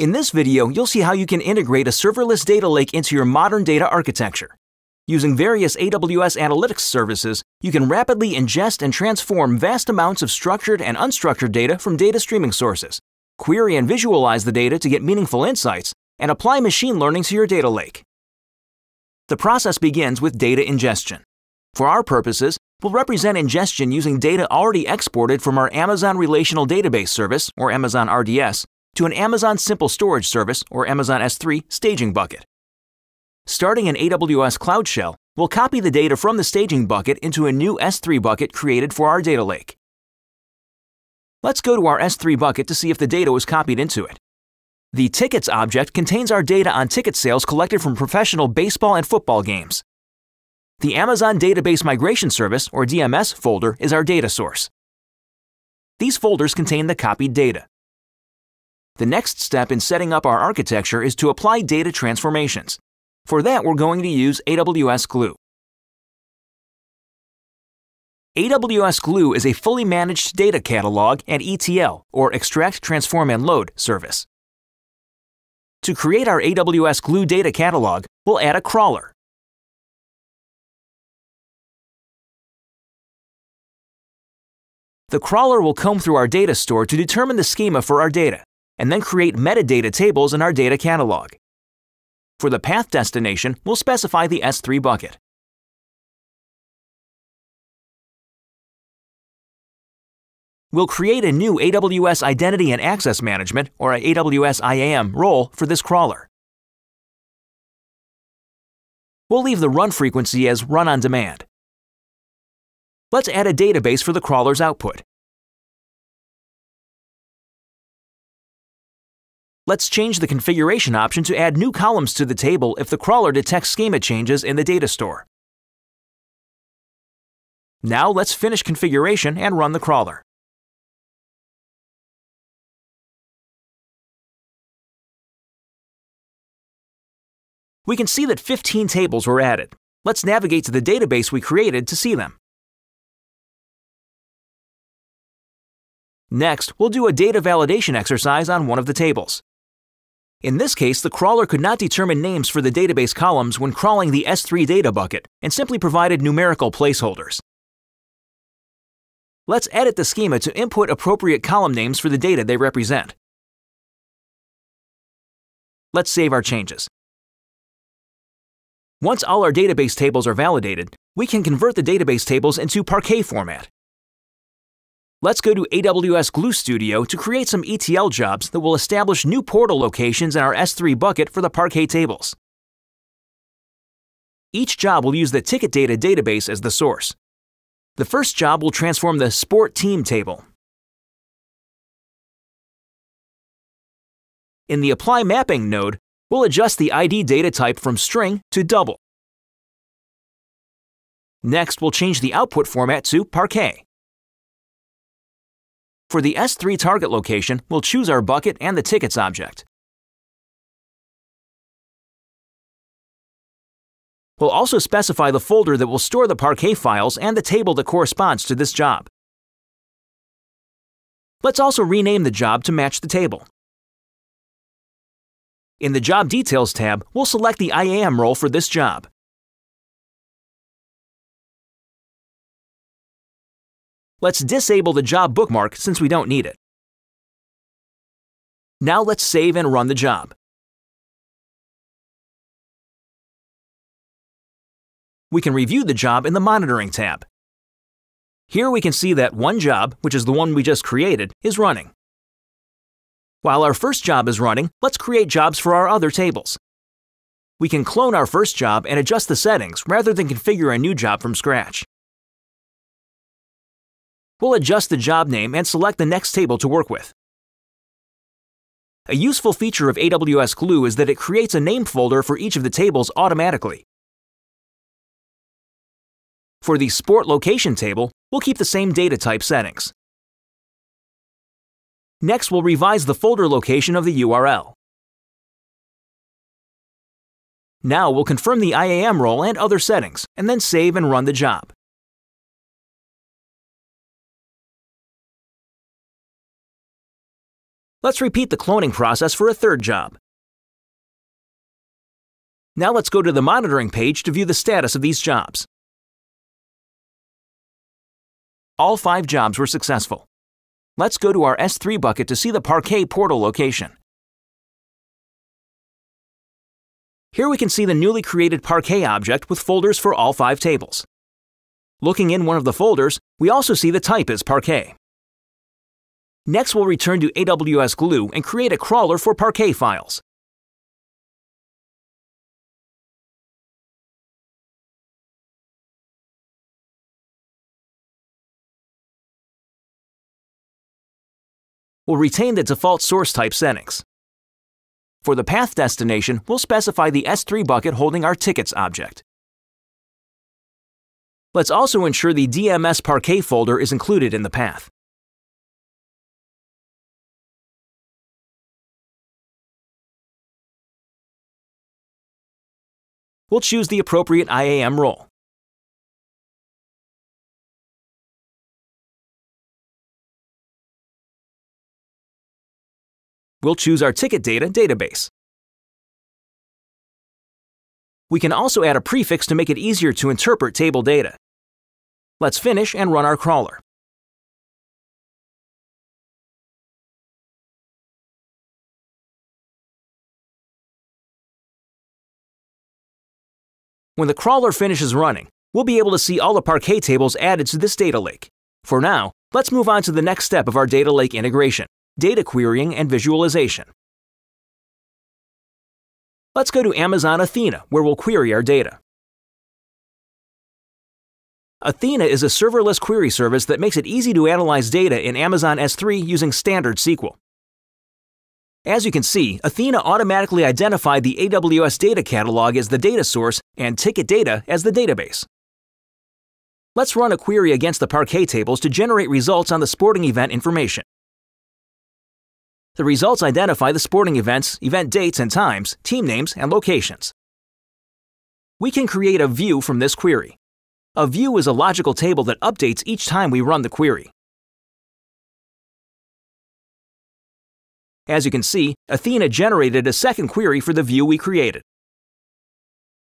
In this video, you'll see how you can integrate a serverless data lake into your modern data architecture. Using various AWS analytics services, you can rapidly ingest and transform vast amounts of structured and unstructured data from data streaming sources, query and visualize the data to get meaningful insights, and apply machine learning to your data lake. The process begins with data ingestion. For our purposes, we'll represent ingestion using data already exported from our Amazon Relational Database Service, or Amazon RDS, to an Amazon Simple Storage Service, or Amazon S3, staging bucket. Starting in AWS Cloud Shell, we'll copy the data from the staging bucket into a new S3 bucket created for our data lake. Let's go to our S3 bucket to see if the data was copied into it. The tickets object contains our data on ticket sales collected from professional baseball and football games. The Amazon Database Migration Service, or DMS, folder is our data source. These folders contain the copied data. The next step in setting up our architecture is to apply data transformations. For that, we're going to use AWS Glue. AWS Glue is a fully managed data catalog and ETL, or Extract, Transform, and Load service. To create our AWS Glue data catalog, we'll add a crawler. The crawler will comb through our data store to determine the schema for our data, and then create metadata tables in our data catalog. For the path destination, we'll specify the S3 bucket. We'll create a new AWS Identity and Access Management, or AWS IAM, role for this crawler. We'll leave the run frequency as run on demand. Let's add a database for the crawler's output. Let's change the configuration option to add new columns to the table if the crawler detects schema changes in the data store. Now let's finish configuration and run the crawler. We can see that 15 tables were added. Let's navigate to the database we created to see them. Next, we'll do a data validation exercise on one of the tables. In this case, the crawler could not determine names for the database columns when crawling the S3 data bucket and simply provided numerical placeholders. Let's edit the schema to input appropriate column names for the data they represent. Let's save our changes. Once all our database tables are validated, we can convert the database tables into Parquet format. Let's go to AWS Glue Studio to create some ETL jobs that will establish new portal locations in our S3 bucket for the Parquet tables. Each job will use the ticket data database as the source. The first job will transform the Sport Team table. In the Apply Mapping node, we'll adjust the ID data type from string to double. Next, we'll change the output format to Parquet. For the S3 target location, we'll choose our bucket and the tickets object. We'll also specify the folder that will store the Parquet files and the table that corresponds to this job. Let's also rename the job to match the table. In the Job Details tab, we'll select the IAM role for this job. Let's disable the job bookmark since we don't need it. Now let's save and run the job. We can review the job in the Monitoring tab. Here we can see that one job, which is the one we just created, is running. While our first job is running, let's create jobs for our other tables. We can clone our first job and adjust the settings rather than configure a new job from scratch. We'll adjust the job name and select the next table to work with. A useful feature of AWS Glue is that it creates a name folder for each of the tables automatically. For the Sport Location table, we'll keep the same data type settings. Next, we'll revise the folder location of the URL. Now we'll confirm the IAM role and other settings, and then save and run the job. Let's repeat the cloning process for a third job. Now let's go to the monitoring page to view the status of these jobs. All 5 jobs were successful. Let's go to our S3 bucket to see the Parquet portal location. Here we can see the newly created Parquet object with folders for all 5 tables. Looking in one of the folders, we also see the type is Parquet. Next, we'll return to AWS Glue and create a crawler for Parquet files. We'll retain the default source type settings. For the path destination, we'll specify the S3 bucket holding our tickets object. Let's also ensure the DMS Parquet folder is included in the path. We'll choose the appropriate IAM role. We'll choose our ticket data database. We can also add a prefix to make it easier to interpret table data. Let's finish and run our crawler. When the crawler finishes running, we'll be able to see all the Parquet tables added to this data lake. For now, let's move on to the next step of our data lake integration: data querying and visualization. Let's go to Amazon Athena, where we'll query our data. Athena is a serverless query service that makes it easy to analyze data in Amazon S3 using standard SQL. As you can see, Athena automatically identified the AWS data catalog as the data source and ticket data as the database. Let's run a query against the Parquet tables to generate results on the sporting event information. The results identify the sporting events, event dates and times, team names, and locations. We can create a view from this query. A view is a logical table that updates each time we run the query. As you can see, Athena generated a second query for the view we created.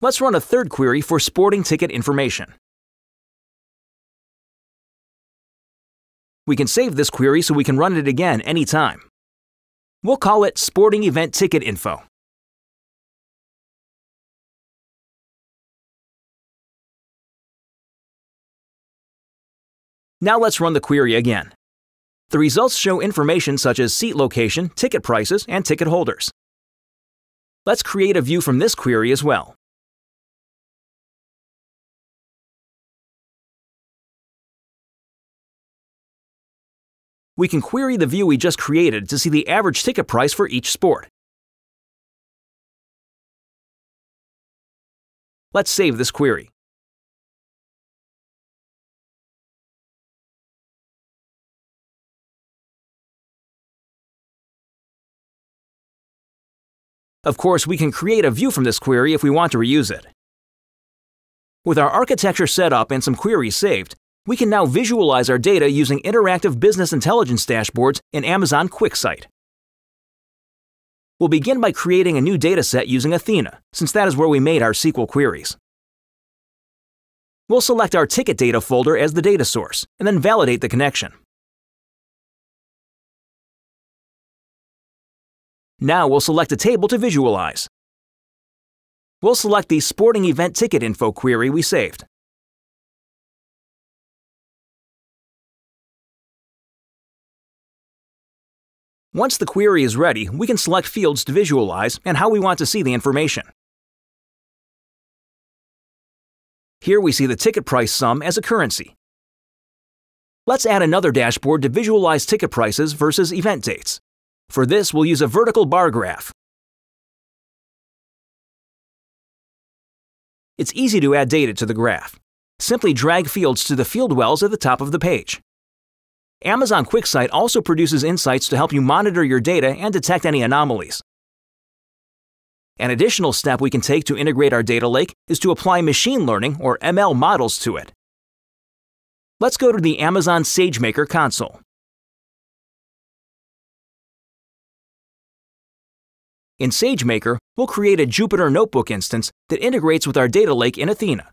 Let's run a third query for sporting ticket information. We can save this query so we can run it again anytime. We'll call it Sporting Event Ticket Info. Now let's run the query again. The results show information such as seat location, ticket prices, and ticket holders. Let's create a view from this query as well. We can query the view we just created to see the average ticket price for each sport. Let's save this query. Of course, we can create a view from this query if we want to reuse it. With our architecture set up and some queries saved, we can now visualize our data using interactive business intelligence dashboards in Amazon QuickSight. We'll begin by creating a new dataset using Athena, since that is where we made our SQL queries. We'll select our ticket data folder as the data source, and then validate the connection. Now we'll select a table to visualize. We'll select the Sporting Event Ticket Info query we saved. Once the query is ready, we can select fields to visualize and how we want to see the information. Here we see the ticket price sum as a currency. Let's add another dashboard to visualize ticket prices versus event dates. For this, we'll use a vertical bar graph. It's easy to add data to the graph. Simply drag fields to the field wells at the top of the page. Amazon QuickSight also produces insights to help you monitor your data and detect any anomalies. An additional step we can take to integrate our data lake is to apply machine learning or ML models to it. Let's go to the Amazon SageMaker console. In SageMaker, we'll create a Jupyter Notebook instance that integrates with our data lake in Athena.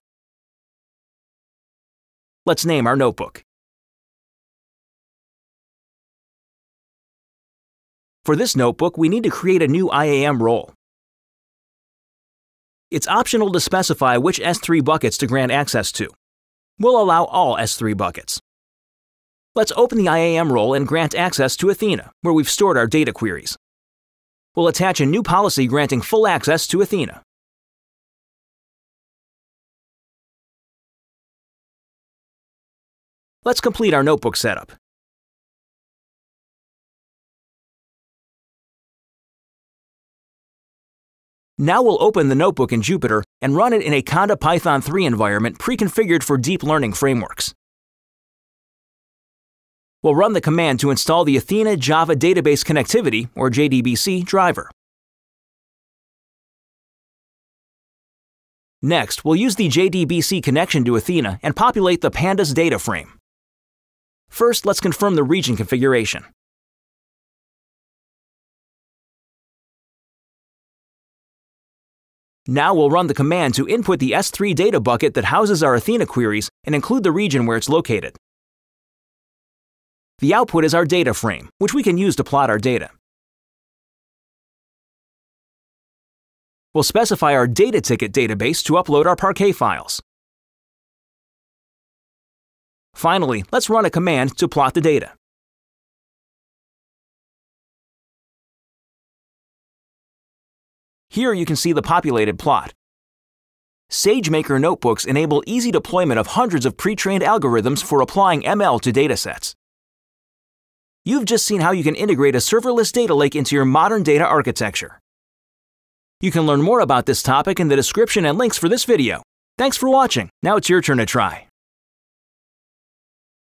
Let's name our notebook. For this notebook, we need to create a new IAM role. It's optional to specify which S3 buckets to grant access to. We'll allow all S3 buckets. Let's open the IAM role and grant access to Athena, where we've stored our data queries. We'll attach a new policy granting full access to Athena. Let's complete our notebook setup. Now we'll open the notebook in Jupyter and run it in a Conda Python 3 environment pre-configured for deep learning frameworks. We'll run the command to install the Athena Java Database Connectivity, or JDBC, driver. Next, we'll use the JDBC connection to Athena and populate the Pandas data frame. First, let's confirm the region configuration. Now we'll run the command to input the S3 data bucket that houses our Athena queries and include the region where it's located. The output is our data frame, which we can use to plot our data. We'll specify our data ticket database to upload our Parquet files. Finally, let's run a command to plot the data. Here you can see the populated plot. SageMaker notebooks enable easy deployment of hundreds of pre-trained algorithms for applying ML to datasets. You've just seen how you can integrate a serverless data lake into your modern data architecture. You can learn more about this topic in the description and links for this video. Thanks for watching. Now it's your turn to try.